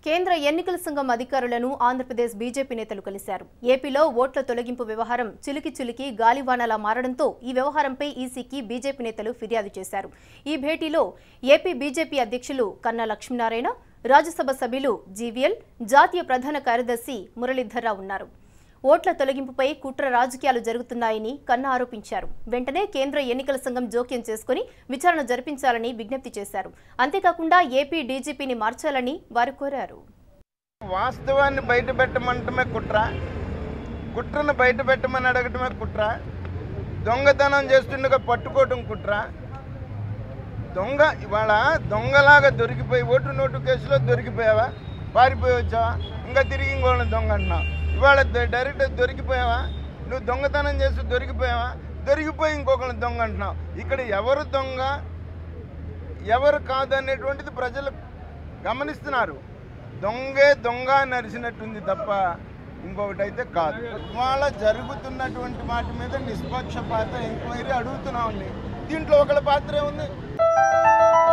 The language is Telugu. Kendra Yenikala Sangham Adikarulanu, Andhra Pradesh BJP Netalu Kalisaru. ఏపీలో ఓట్ల తొలగింపు వ్యవహారం చిలికి గాలివానలా మారడంతో ఈ వ్యవహారంపై ఈసీకి బీజేపీ నేతలు ఫిర్యాదు చేశారు. ఈ భేటీలో ఏపీ బీజేపీ అధ్యక్షులు కన్నా లక్ష్మి నారాయణ, రాజసభసభ్యులు జీవీఎల్, జాతీయ ప్రధాన కార్యదర్శి మురళీధరరావు ఉన్నారు. ఓట్ల తొలగింపుపై కుట్ర రాజకీయాలు జరుగుతున్నాయని కన్నా ఆరోపించారు. వెంటనే కేంద్ర ఎన్నికల సంఘం జోక్యం చేసుకుని విచారణ జరిపించాలని విజ్ఞప్తి చేశారు. అంతేకాకుండా ఏపీ డీజీపీని మార్చాలని వారు కోరారు. వాస్తవాన్ని బయటపెట్టమంటమే కుట్ర, కుట్రను బయటపెట్టమని అడగటమే కుట్ర, దొంగతనం చేస్తుండగా పట్టుకోవటం కుట్ర, దొంగ ఇవాళ దొంగలాగా దొరికిపోయి ఓటు నోటు కేసులో దొరికిపోయావా, పారిపోయొచ్చావా, ఇంకా తిరిగి ఇంకోళ్ళని దొంగ అంటున్నావు. ఇవాళ డైరెక్ట్ దొరికిపోయావా, నువ్వు దొంగతనం చేసి దొరికిపోయావా, దొరికిపోయి ఇంకొకరిని దొంగ అంటున్నావు. ఇక్కడ ఎవరు దొంగ ఎవరు కాదు అనేటువంటిది ప్రజలు గమనిస్తున్నారు. దొంగే దొంగ నరిసినట్టుంది తప్ప ఇంకొకటి అయితే కాదు. ఇవాళ జరుగుతున్నటువంటి వాటి మీద నిష్పక్షపాత ఎంక్వైరీ అడుగుతున్నామండి. దీంట్లో ఒకళ్ళ పాత్ర ఉంది.